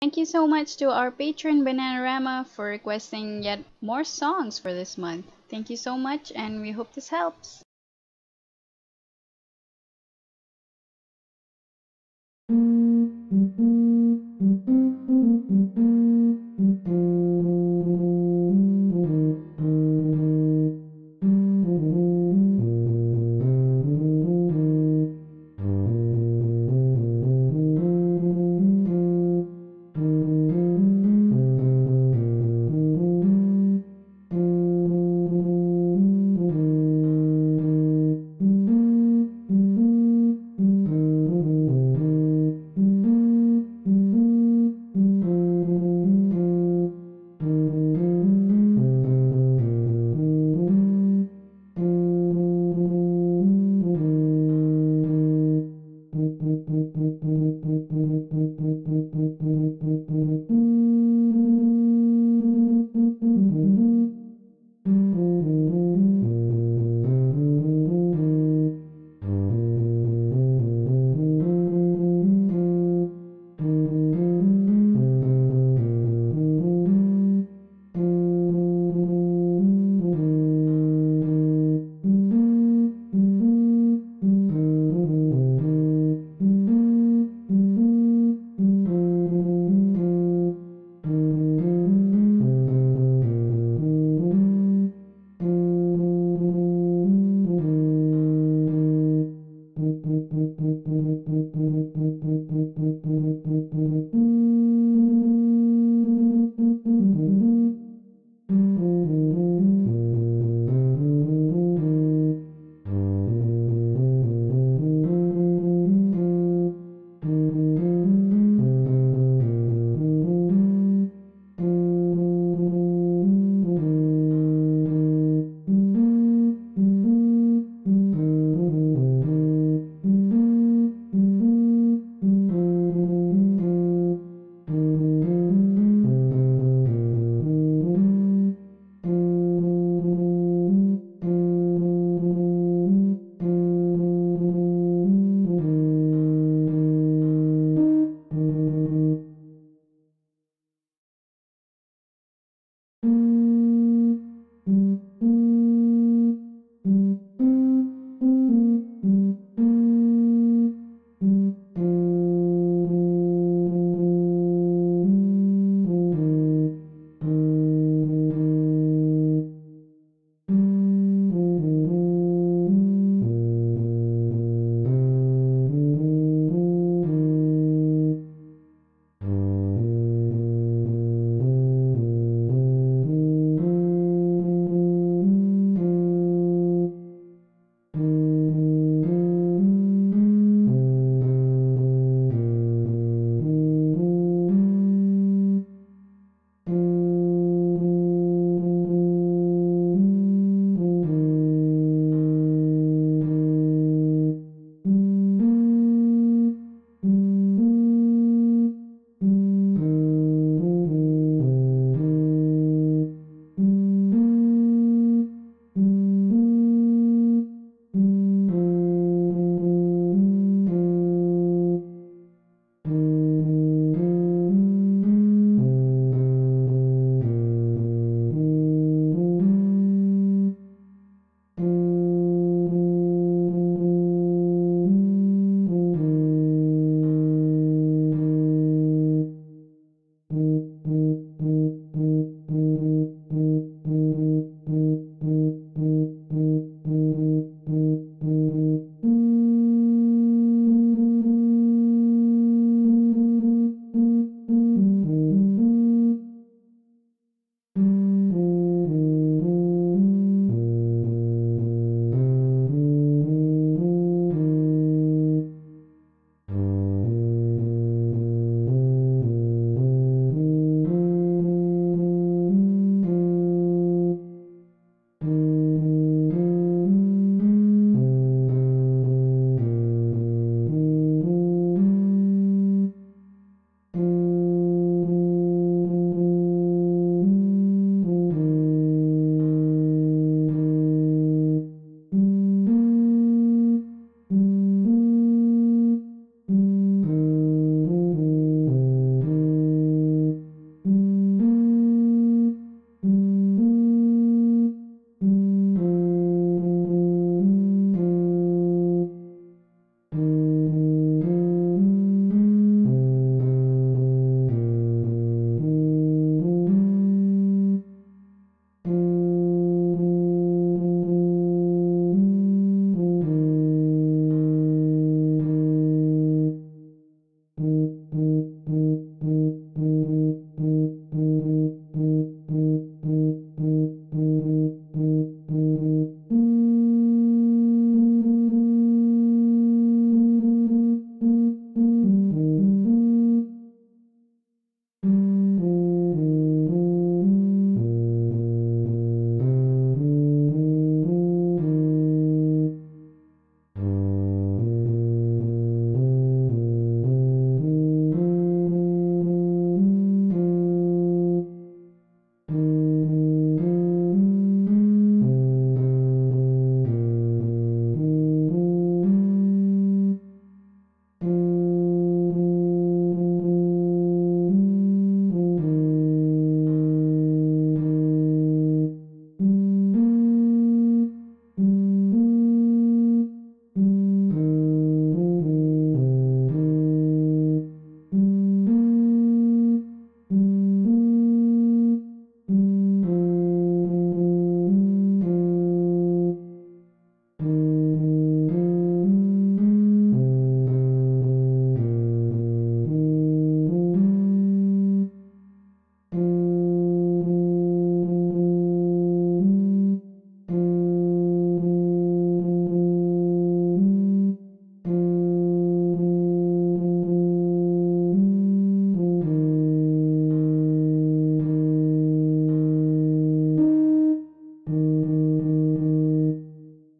Thank you so much to our patron Bananarama for requesting yet more songs for this month. Thank you so much, and we hope this helps.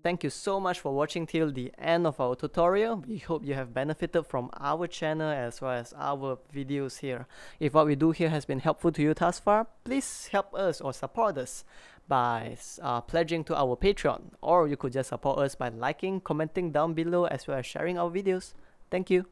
Thank you so much for watching till the end of our tutorial. We hope you have benefited from our channel as well as our videos here. If what we do here has been helpful to you thus far, please help us or support us by pledging to our Patreon, or you could just support us by liking, commenting down below, as well as sharing our videos. Thank you.